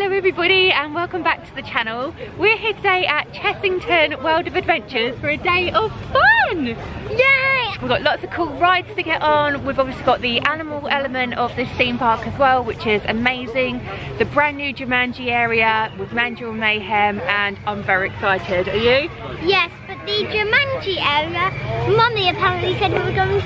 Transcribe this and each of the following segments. Hello everybody and welcome back to the channel. We're here today at Chessington World of Adventures for a day of fun! Yay! We've got lots of cool rides to get on. We've obviously got the animal element of this theme park as well, which is amazing. The brand new Jumanji area with Mandrill Mayhem, and I'm very excited. Are you? Yes, but the Jumanji area, Mummy apparently said we were going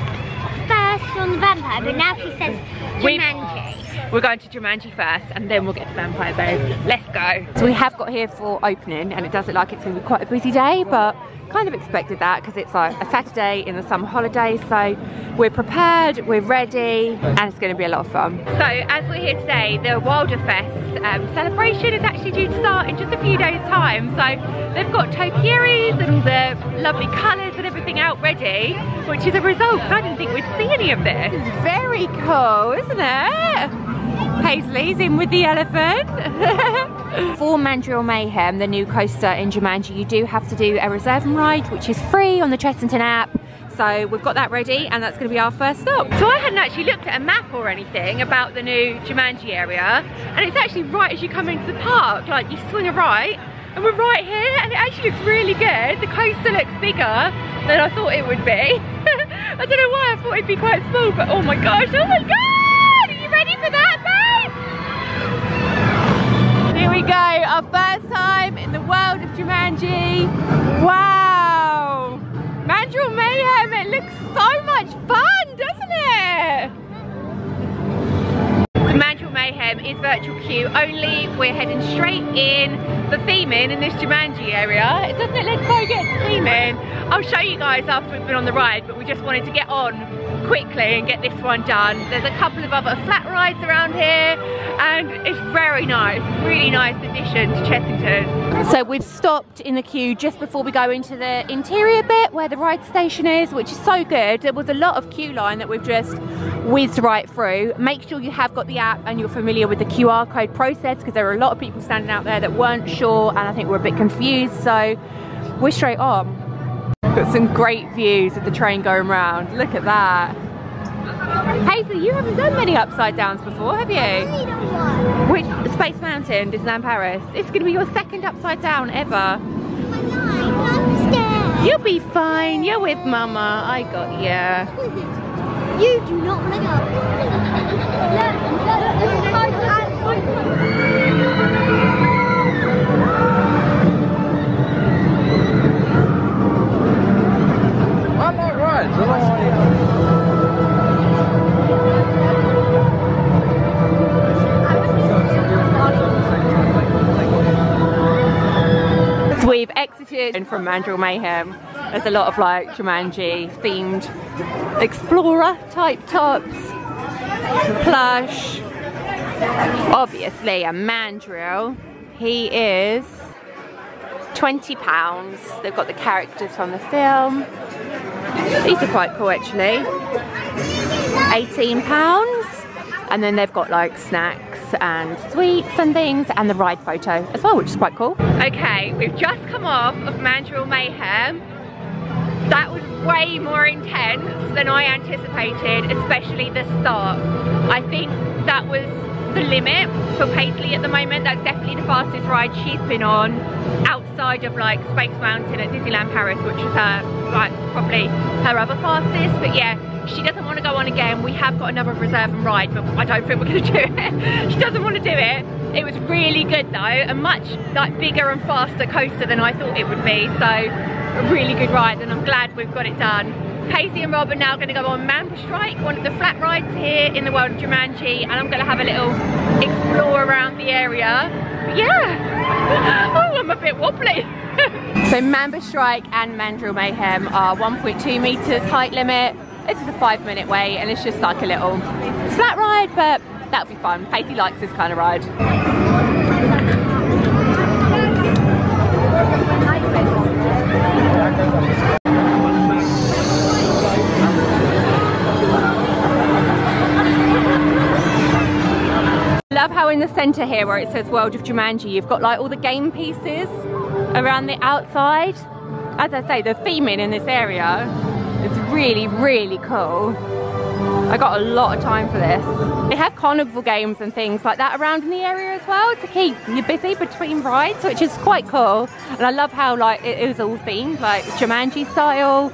first on the Vampire, but now she says Jumanji. We're going to Jumanji first and then we'll get to Vampire Bay. Let's go. So we have got here for opening and it does look like it's going to be quite a busy day, but kind of expected that because it's like a Saturday in the summer holidays. So we're prepared, we're ready, and it's going to be a lot of fun. So as we're here today, the Wilderfest celebration is actually due to start in just a few days time. So they've got topiaries and all the lovely colours and everything out ready, which is a result. I didn't think we'd see any of this. It's very cool, isn't it? Paisley's in with the elephant. For Mandrill Mayhem, the new coaster in Jumanji, you do have to do a reserve and ride, which is free on the Chessington app. So we've got that ready and that's going to be our first stop. So I hadn't actually looked at a map or anything about the new Jumanji area, and it's actually right as you come into the park, like you swing a right and we're right here, and it actually looks really good. The coaster looks bigger than I thought it would be. I don't know why I thought it'd be quite small, but oh my gosh, oh my god! Are you ready for that? Here we go, our first time in the world of Jumanji. Wow! Mandrill Mayhem, it looks so much fun, doesn't it? So Mandrill Mayhem is virtual queue only. We're heading straight in for theming in this Jumanji area. It doesn't look so good, theming. I'll show you guys after we've been on the ride, but we just wanted to get on quickly and get this one done. There's a couple of other flat rides around here and it's very nice, really nice addition to Chessington. So we've stopped in the queue just before we go into the interior bit where the ride station is, which is so good. There was a lot of queue line that we've just whizzed right through. Make sure you have got the app and you're familiar with the QR code process, because there were a lot of people standing out there that weren't sure and I think we're a bit confused, so we're straight on. Got some great views of the train going round. Look at that. Hazel, you haven't done many upside downs before, have you? Which Space Mountain, Disneyland Paris. It's going to be your second upside down ever. You'll be fine. You're with Mama. I got you. You do not want to go. I'm not right, so I don't want to. So we've exited from Mandrill Mayhem. There's a lot of like Jumanji themed explorer type tops, plush. Obviously a mandrill. He is £20. They've got the characters from the film. These are quite cool actually. £18. And then they've got like snacks and sweets and things, and the ride photo as well, which is quite cool. Okay, we've just come off of Mandrill Mayhem. That was way more intense than I anticipated, especially the start. I think that was the limit for Paisley at the moment. That's definitely the fastest ride she's been on outside of like Space Mountain at Disneyland Paris, which was her like probably her other fastest, but yeah, she doesn't want to go on again. We have got another reserve and ride, but I don't think we're going to do it. She doesn't want to do it. It was really good though, a much like bigger and faster coaster than I thought it would be, so a really good ride and I'm glad we've got it done. Paisley and Rob are now going to go on Mamba Strike, one of the flat rides here in the world of Jumanji, and I'm going to have a little explore around the area. But yeah, oh, I'm a bit wobbly. So Mamba Strike and Mandrill Mayhem are 1.2 metres height limit. This is a 5-minute wait and it's just like a little flat ride, but that'll be fun. Paisley likes this kind of ride. Love how in the centre here where it says World of Jumanji, you've got like all the game pieces around the outside. As I say, the theming in this area is really, really cool. I got a lot of time for this. They have carnival games and things like that around in the area as well to keep you busy between rides, which is quite cool. And I love how like it is all themed, like Jumanji style.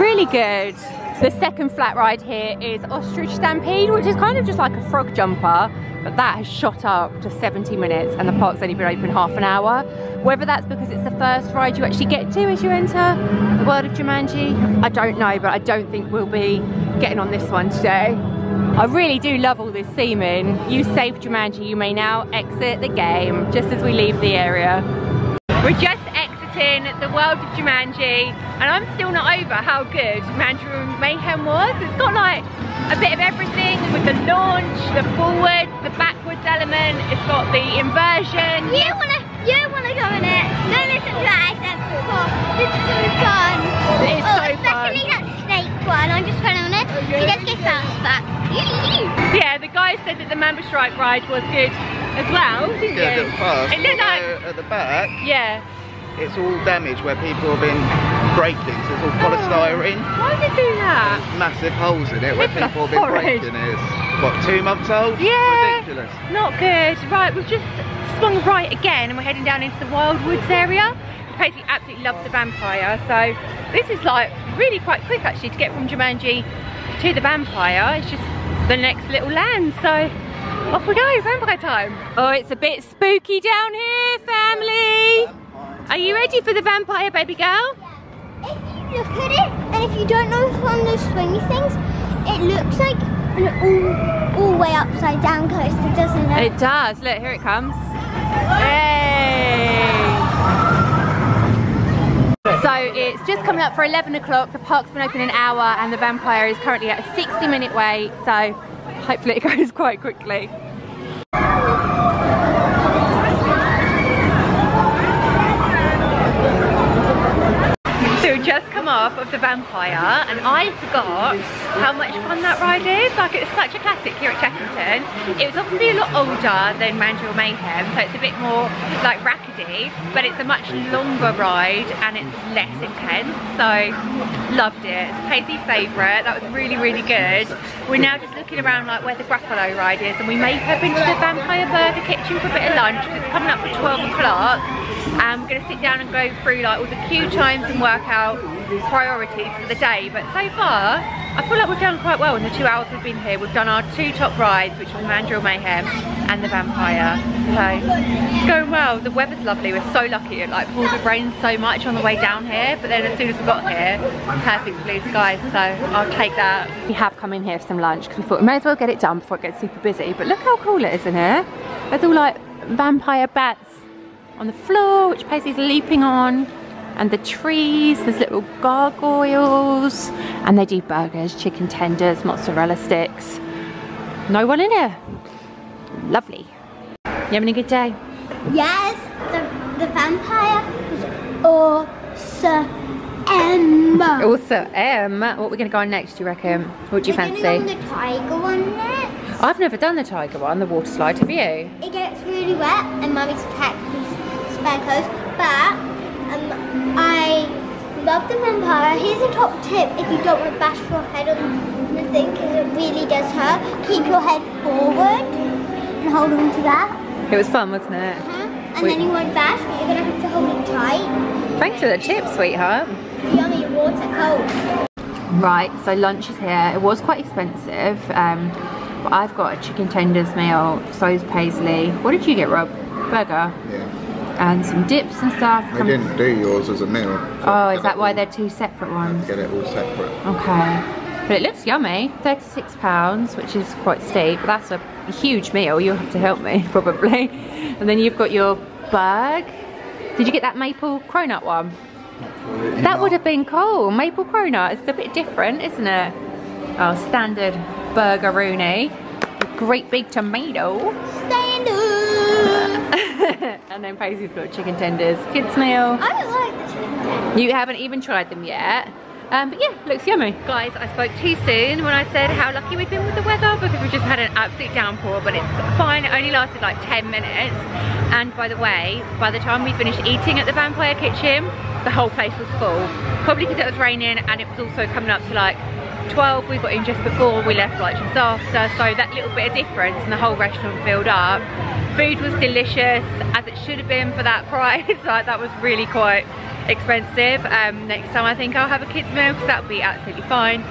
Really good. The second flat ride here is Ostrich Stampede, which is kind of just like a frog jumper, but that has shot up to 70 minutes and the park's only been open half an hour. Whether that's because it's the first ride you actually get to as you enter the World of Jumanji, I don't know, but I don't think we'll be getting on this one today. I really do love all this theming. You saved Jumanji, you may now exit the game just as we leave the area. We're just exiting the World of Jumanji and I'm still not over how good Mandrill Mayhem was. It's got like a bit of everything with the launch, the forward, the backwards element, it's got the inversion. You wanna go in it? Don't listen to what I said before. This is so fun. It's so especially fun. That snake one, I'm just running on it. You just get bounced back. Yeah, the guy said that the Mamba Strike ride was good as well, didn't you? Yeah, it looked fast. It looked like at the back. Yeah. It's all damaged where people have been breaking, so it's all polystyrene. Why did they do that? There's massive holes in it where people have been breaking it. It's, what, 2 months old? Yeah. Ridiculous. Not good. Right, we've just swung right again and we're heading down into the Wild Woods area. The place we absolutely love, The Vampire. So this is like really quite quick actually to get from Jumanji to The Vampire. It's just the next little land. So off we go, vampire time. Oh, it's a bit spooky down here, family. Are you ready for the vampire, baby girl? Yeah. If you look at it, and if you don't know it's one of those swingy things, it looks like an all way upside down coaster, doesn't it? It does. Look, here it comes. Hey! So it's just coming up for 11 o'clock. The park's been open an hour, and the vampire is currently at a 60-minute wait. So hopefully it goes quite quickly. Just come off of the vampire and I forgot how much fun that ride is. Like, it's such a classic here at Chessington. It was obviously a lot older than Mandrill Mayhem, so it's a bit more like rackety, but it's a much longer ride and it's less intense, so loved it. It's Paisley's favourite. That was really, really good. We're now just looking around like where the Grappolo ride is, and we may head into the Vampire Burger kitchen for a bit of lunch because it's coming up at 12 o'clock. I'm going to sit down and go through like all the queue times and work out priorities for the day, but so far I feel like we've done quite well in the 2 hours we've been here. We've done our two top rides, which was Mandrill Mayhem and the Vampire, so it's going well. The weather's lovely. We're so lucky. It like poured the rain so much on the way down here, but then as soon as we got here, perfect blue skies, so I'll take that. We have come in here for some lunch because we thought we may as well get it done before it gets super busy, but look how cool it is in here. There's all like vampire bats on the floor which Paisley's leaping on, and the trees, there's little gargoyles, and they do burgers, chicken tenders, mozzarella sticks. No one in here. Lovely. You having a good day? Yes, the vampire was awesome. Awesome. What are we going to go on next, do you reckon? What do you fancy? We're going to go on the tiger one next. I've never done the tiger one, the water slide, have you? It gets really wet, and Mummy's packed his spare clothes, but I love the vampire. Here's a top tip: if you don't want to bash your head on the thing because it really does hurt, keep your head forward and hold on to that. It was fun, wasn't it? And then you won't bash, but you're going to have to hold it tight. Thanks for the tip, sweetheart. Yummy, water cold. Right, so lunch is here. It was quite expensive, but I've got a chicken tenders meal, so's Paisley. What did you get, Rob? Burger? Yeah. And some dips and stuff. They didn't do yours as a meal. So is that why they're two separate ones? Get it all separate. Okay. But it looks yummy. £36, which is quite steep. That's a huge meal. You'll have to help me, probably. And then you've got your bug. Did you get that maple cronut one? Absolutely. That would have been cool. Maple cronut. It's a bit different, isn't it? Oh, standard burger-rooney. A great big tomato. And then Paisley's got chicken tenders, kids meal. I don't like the chicken tenders. You haven't even tried them yet. But yeah, looks yummy. Guys, I spoke too soon when I said how lucky we've been with the weather because we've just had an absolute downpour, but it's fine. It only lasted like 10 minutes. And by the way, by the time we finished eating at the Vampire Kitchen, the whole place was full. Probably because it was raining and it was also coming up to like 12, we got in just before, we left like just after, so that little bit of difference and the whole restaurant filled up. Food was delicious, as it should have been for that price. Like, that was really quite expensive. Next time I think I'll have a kids meal, because that would be absolutely fine.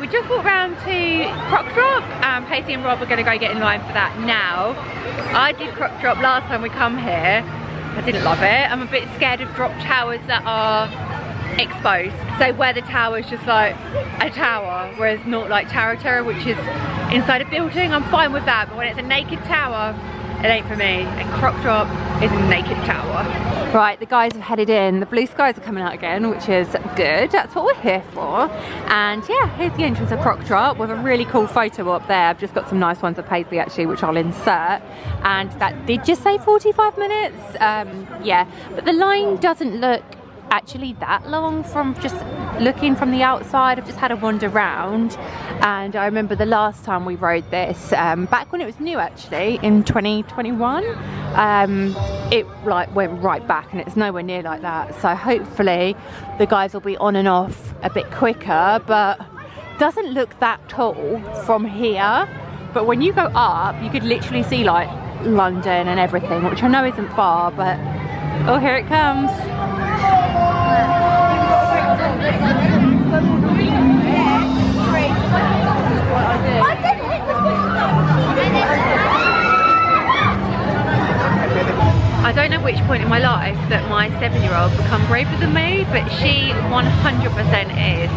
We just walked round to Croc Drop, and Pacey and Rob are going to go get in line for that now. I did Croc Drop last time we come here. I didn't love it. I'm a bit scared of drop towers that are exposed, so where the tower is just like a tower, whereas not like Tower Terror, which is inside a building, I'm fine with that, but when it's a naked tower, it ain't for me. And Croc Drop is a naked tower. Right, the guys have headed in. The blue skies are coming out again, which is good. That's what we're here for. And yeah, here's the entrance of Croc Drop with a really cool photo up there. I've just got some nice ones of Paisley actually, which I'll insert. And that did just say 45 minutes. Yeah, but the line doesn't look actually that long from just looking from the outside. I've just had a wander round, and I remember the last time we rode this, back when it was new actually in 2021, it like went right back, and it's nowhere near like that, so hopefully the guys will be on and off a bit quicker. But doesn't look that tall from here, but when you go up you could literally see like London and everything, which I know isn't far, but oh, here it comes. I don't know which point in my life that my 7-year-old become braver than me, but she 100% is.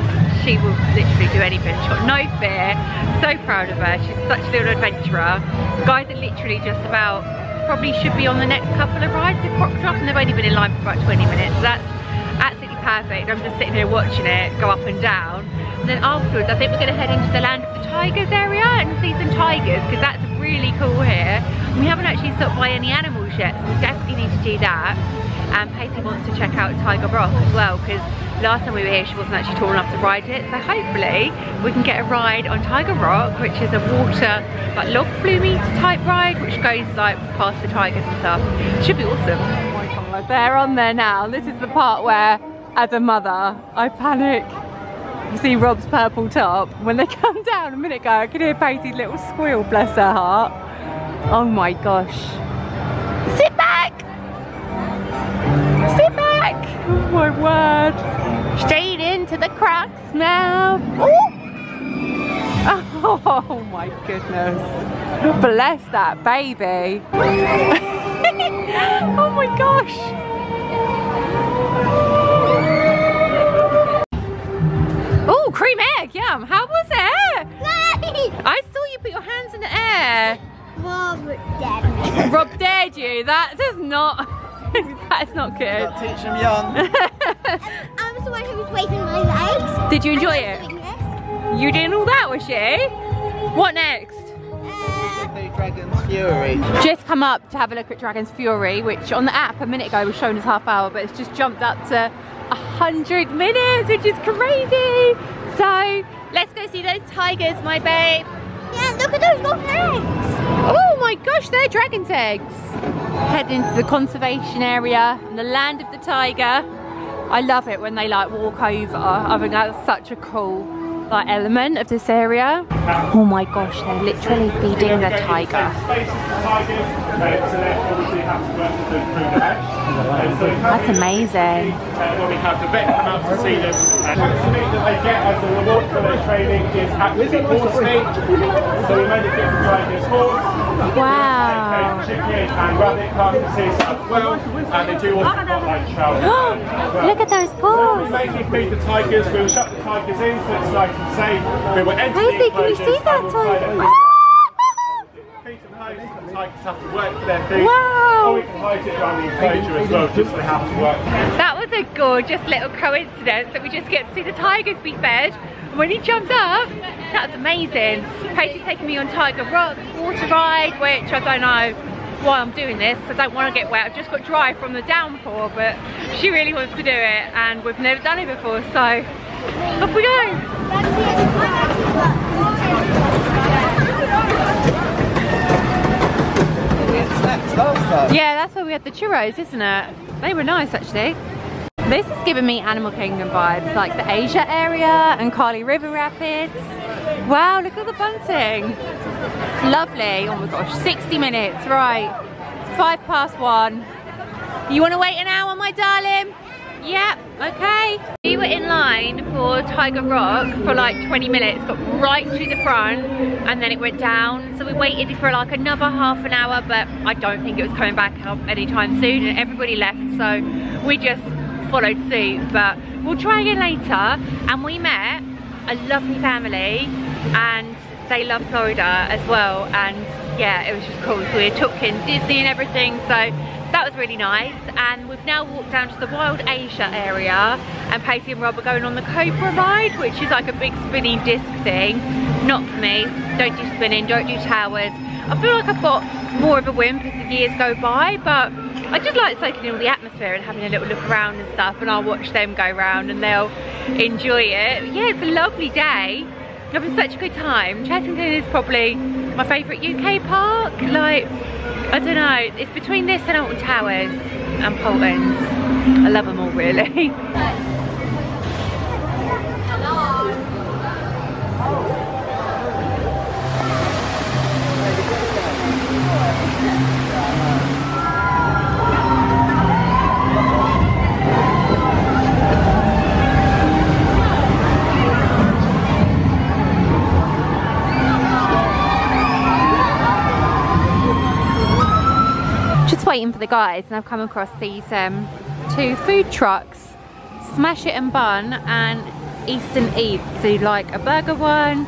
She will literally do anything. She's got no fear. So proud of her. She's such a little adventurer. The guys are literally just about, probably should be on the next couple of rides at Croc Drop, and they've only been in line for about 20 minutes. So that's absolutely perfect. I'm just sitting here watching it go up and down, and then afterwards I think we're going to head into the Land of the Tigers area and see some tigers, because that's really cool here. We haven't actually stopped by any animals yet, so we definitely need to do that. And Paisley wants to check out Tiger Rock as well, because last time we were here she wasn't actually tall enough to ride it, so hopefully we can get a ride on Tiger Rock, which is a water like log flume type ride which goes like past the tigers and stuff. It should be awesome. They're on there now. This is the part where, as a mother, I panic. You see Rob's purple top. When they come down a minute ago, I could hear Paisley's little squeal, bless her heart. Oh my gosh. Sit back! Sit back! Oh my word. Straight into the cracks now. Ooh. Oh my goodness. Bless that baby. Oh my gosh. Oh, cream egg, yum. How was it? I saw you put your hands in the air. Rob dared me. Rob dared you. That does not, that's not good. Not teach him young. I was the one who was waving my legs. Did you enjoy it? You doing all that, was she? What next? Dragons Fury. Just come up to have a look at Dragons Fury, which on the app a minute ago was shown as half hour, but it's just jumped up to 100 minutes, which is crazy. So let's go see those tigers, my babe. Yeah, look at those golden eggs. Oh my gosh, they're dragon's eggs. Heading into the conservation area and the Land of the Tiger. I love it when they like walk over. I think that's such a cool like element of this area. Oh my gosh, they're literally feeding the tiger. That's amazing. When we have the vet come out to see them, and the meat that they get as a reward for their training is actually horse meat. So we made it get the tiger's horse. Wow. Chicken and rabbit carcasses as well, and they do also got like trout. Look at those paws. We mainly feed the tigers. We'll shut the tigers in, so it's like safe. We will enter the enclosures. Can you see that tiger? The tigers have to work for their food. Wow. Or we can hide it around the enclosure as well, just so they have to work. That was a gorgeous little coincidence that we just get to see the tigers be fed. And when he jumped up, that's amazing. Paige is taking me on Tiger Rock water ride, which I don't know why I'm doing this. I don't want to get wet. I've just got dry from the downpour, but she really wants to do it, and we've never done it before, so off we go. Yeah, that's where we had the churros, isn't it? They were nice actually. This is giving me Animal Kingdom vibes, like the Asia area and Kali River Rapids. Wow, look at the bunting. Lovely. Oh my gosh, 60 minutes, right. 1:05. You want to wait an hour, my darling? Yep, okay. We were in line for Tiger Rock for like 20 minutes, got right to the front, and then it went down. So we waited for like another half an hour, but I don't think it was coming back up anytime soon, and everybody left, so we just followed suit. But we'll try again later. And we met a lovely family, and they love Florida as well, and yeah, it was just cool. So we were talking Disney and everything, so that was really nice. And we've now walked down to the Wild Asia area, and Pacey and Rob are going on the Cobra ride, which is like a big spinny disc thing. Not for me, don't do spinning, don't do towers. I feel like I've got more of a whim as the years go by, but I just like soaking in all the atmosphere and having a little look around and stuff, and I'll watch them go round and they'll enjoy it. Yeah, it's a lovely day. I'm having such a good time. Chessington is probably my favourite UK park. Like, I don't know, it's between this and Alton Towers and Poulton's. I love them all, really. Waiting for the guys, and I've come across these two food trucks, Smash It and Bun and Eastern Eve. So like a burger one,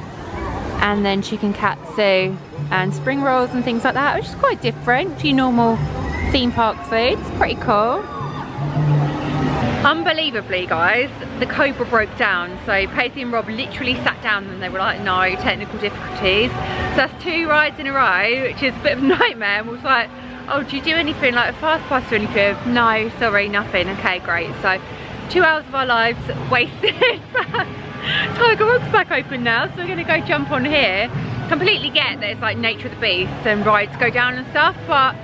and then chicken katsu and spring rolls and things like that, which is quite different to your normal theme park food. It's pretty cool. Unbelievably, guys, the Cobra broke down, so Pacey and Rob literally sat down and they were like, no, technical difficulties. So that's two rides in a row, which is a bit of a nightmare. And we was like, oh, do you do anything like a fast pass or anything? No, sorry, nothing. Okay, great. So 2 hours of our lives wasted. Tiger Rock's back open now, so we're gonna go jump on here. Completely get that it's like nature of the beast and rides go down and stuff, but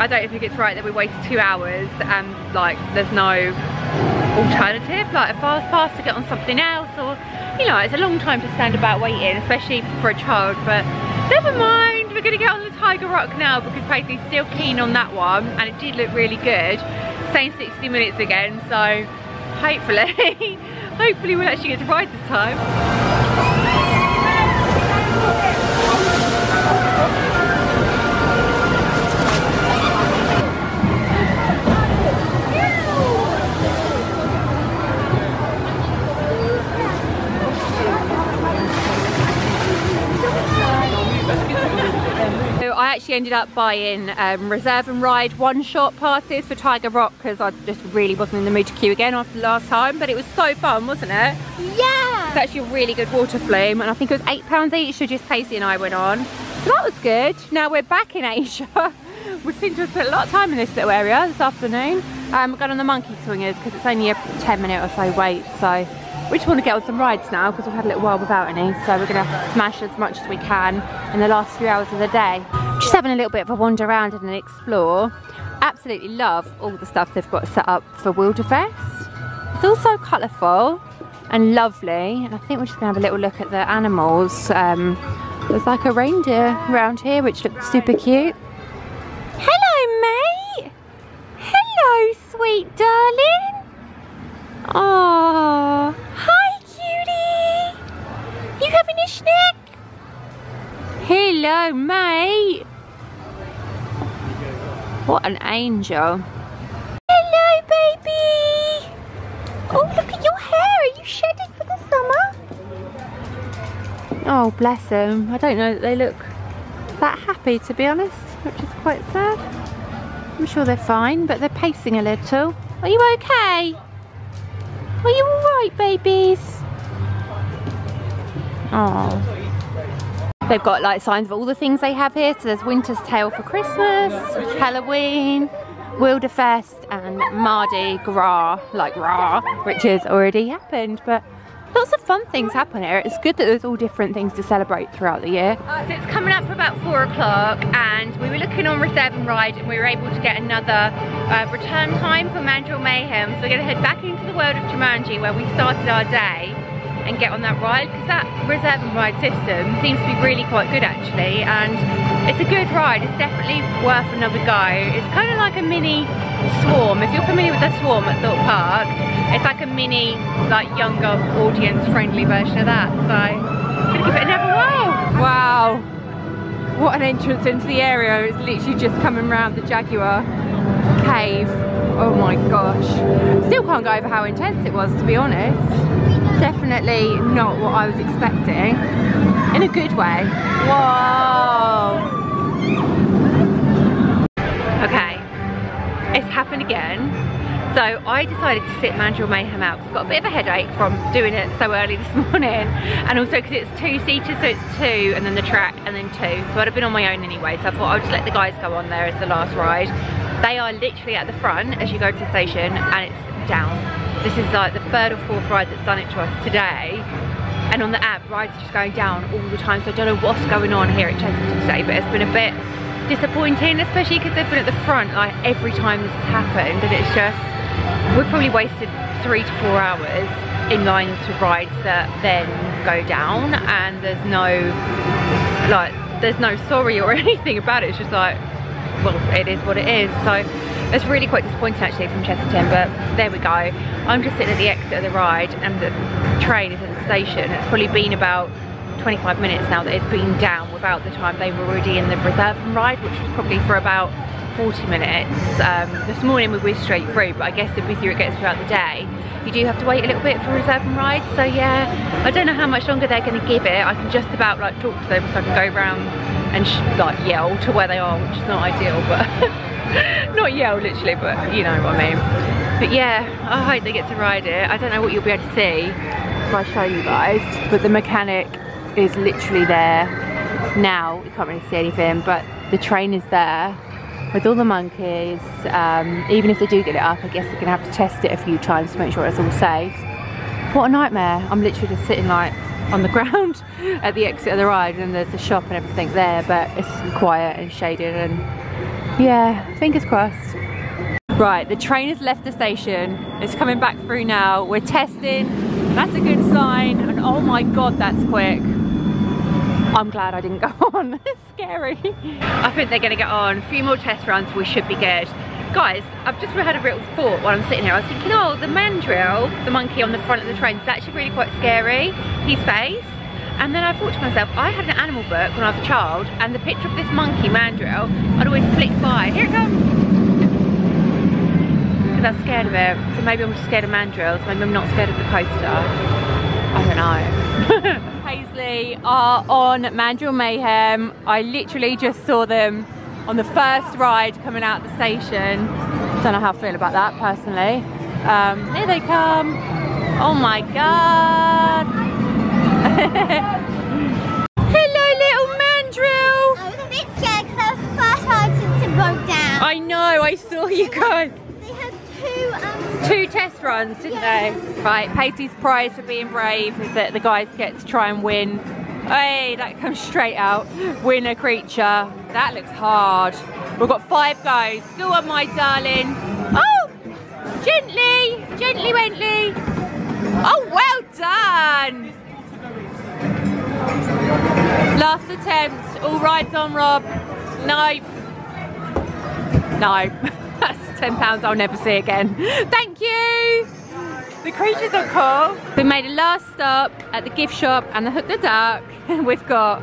I don't think it's right that we wasted 2 hours and like there's no alternative, like a fast pass to get on something else, or you know, it's a long time to stand about waiting, especially for a child. But never mind. We're gonna get on the Tiger Rock now because Pacey's still keen on that one, and it did look really good. Same 60 minutes again, so hopefully, hopefully we'll actually get to ride this time. I actually ended up buying reserve and ride one-shot passes for Tiger Rock because I just really wasn't in the mood to queue again after last time, but it was so fun, wasn't it? Yeah! It's actually a really good water flume, and I think it was £8 each, so just Pacey and I went on. So that was good. Now we're back in Asia. We seem to have spent a lot of time in this little area this afternoon. We're going on the monkey swingers because it's only a 10-minute or so wait, so we just want to get on some rides now because we've had a little while without any, so we're going to smash as much as we can in the last few hours of the day. Just having a little bit of a wander around and explore. Absolutely love all the stuff they've got set up for Wilderfest. It's all so colourful and lovely, and I think we're just going to have a little look at the animals. There's like a reindeer around here which looks super cute. Hello, mate! Hello, sweet darling! Oh, hi cutie! You having a snack? Hello, mate! What an angel. Hello, baby! Oh, look at your hair! Are you shedded for the summer? Oh, bless them. I don't know that they look that happy, to be honest, which is quite sad. I'm sure they're fine, but they're pacing a little. Are you okay? Are you alright, babies? Oh. They've got like signs of all the things they have here. So there's Winter's Tale for Christmas, Halloween, Wilderfest, and Mardi Gras, like Ra, which has already happened. But Lots of fun things happen here. It's good that there's all different things to celebrate throughout the year. So it's coming up for about 4 o'clock and we were looking on Reserve and Ride and we were able to get another return time for Mandrill Mayhem. So we're going to head back into the World of Jumanji where we started our day and get on that ride, because that Reserve and Ride system seems to be really quite good actually, and it's a good ride. It's definitely worth another go. It's kind of like a mini Swarm. If you're familiar with the Swarm at Thorpe Park, it's like a mini, like, younger audience friendly version of that, so I'm gonna give it another whirl. Wow, what an entrance into the area. It's literally just coming round the Jaguar cave. Oh my gosh, still can't go over how intense it was, to be honest. Definitely not what I was expecting, in a good way. Whoa. Okay, it's happened again. So I decided to sit Mandrill Mayhem out because I've got a bit of a headache from doing it so early this morning, and also because it's two-seater, so it's two and then the track and then two. So I'd have been on my own anyway, so I thought I'll just let the guys go on there as the last ride. They are literally at the front as you go to the station, and it's down. This is like the third or fourth ride that's done it to us today. And on the app, rides are just going down all the time, so I don't know what's going on here at Chessington today, but it's been a bit disappointing, especially because they've been at the front like every time this has happened, and it's just, we've probably wasted 3 to 4 hours in line to rides that then go down, and there's no, like, there's no sorry or anything about it. It's just like, well, it is what it is. So it's really quite disappointing actually from Chessington, but there we go. I'm just sitting at the exit of the ride and the train is at the station. It's probably been about 25 minutes now that it's been down, without the time they were already in the Reserve and Ride, which was probably for about 40 minutes. This morning we were straight through, but I guess the busier it gets throughout the day, you do have to wait a little bit for Reserve and Ride. So yeah, I don't know how much longer they're going to give it. I can just about like talk to them, so I can go round and like yell to where they are, which is not ideal, but not yell literally, but you know what I mean. But yeah, I hope they get to ride it. I don't know what you'll be able to see if I show you guys, but the mechanic is literally there now. You can't really see anything, but the train is there with all the monkeys. Even if they do get it up, I guess they're gonna have to test it a few times to make sure it's all safe. What a nightmare. I'm literally just sitting like on the ground at the exit of the ride, and there's the shop and everything there, but it's quiet and shaded, and yeah, fingers crossed. Right, the train has left the station. It's coming back through now. We're testing, that's a good sign, and oh my god, that's quick. I'm glad I didn't go on, it's scary. I think they're gonna get on, a few more test runs, we should be good. Guys, I've just had a real thought while I'm sitting here. I was thinking, oh, the mandrill, the monkey on the front of the train, is actually really quite scary, his face. And then I thought to myself, I had an animal book when I was a child, and the picture of this monkey, mandrill, I'd always flick by. Here it comes. Because I'm scared of it, so maybe I'm just scared of mandrills, maybe I'm not scared of the coaster. I don't know. Paisley are on Mandrill Mayhem. I literally just saw them on the first ride coming out of the station. Don't know how I feel about that personally. Here they come. Oh my god. Hello little mandrill. I was a bit scared because that was the first ride since it broke down. I know, I saw you guys. Two test runs, didn't they? Right, Paisley's prize for being brave is that the guys get to try and win. Hey, that comes straight out. Win a creature. That looks hard. We've got 5 goes. Go on, my darling. Oh, gently, gently, Wentley. Oh, well done. Last attempt. All rides on, Rob. No. No. That's £10 I'll never see again. Thank you! The creatures are cool. We made a last stop at the gift shop and the Hook the Duck. We've got,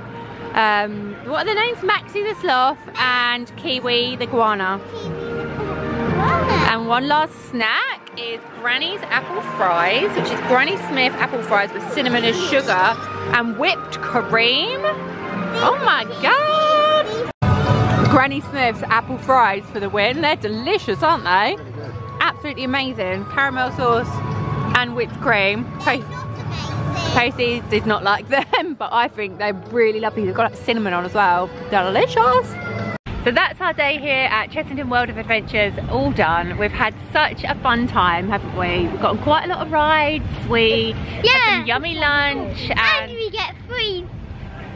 what are their names? Maxie the Sloth and Kiwi the Guana. And one last snack is Granny's apple fries, which is Granny Smith apple fries with cinnamon and sugar and whipped cream. Oh my god! Granny Smith's apple fries for the win. They're delicious, aren't they? Absolutely amazing. Caramel sauce and whipped cream. Paisley did not like them, but I think they're really lovely. They've got like cinnamon on as well. Delicious. So that's our day here at Chessington World of Adventures, all done. We've had such a fun time, haven't we? We've got quite a lot of rides, we had some yummy lunch. And we get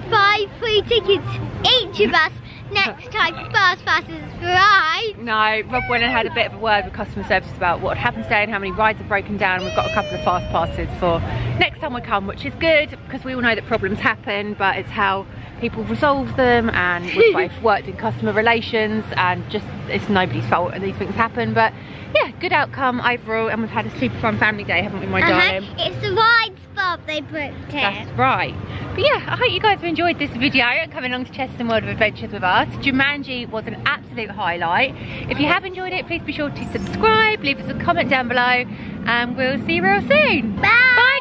five free tickets each of us next time for Fast Passes for rides. No, Rob went and had a bit of a word with customer service about what happened today and how many rides are broken down. We've got a couple of Fast Passes for next time we come, which is good because we all know that problems happen, but it's how people resolve them, and we've both worked in customer relations and just it's nobody's fault and these things happen, but yeah, good outcome overall, and we've had a super fun family day, haven't we, my darling? It's the rides Bob they booked it. That's right. But yeah, I hope you guys have enjoyed this video and coming along to Chessington World of Adventures with us. Jumanji was an absolute highlight. If you have enjoyed it, please be sure to subscribe, leave us a comment down below, and we'll see you real soon. Bye! Bye.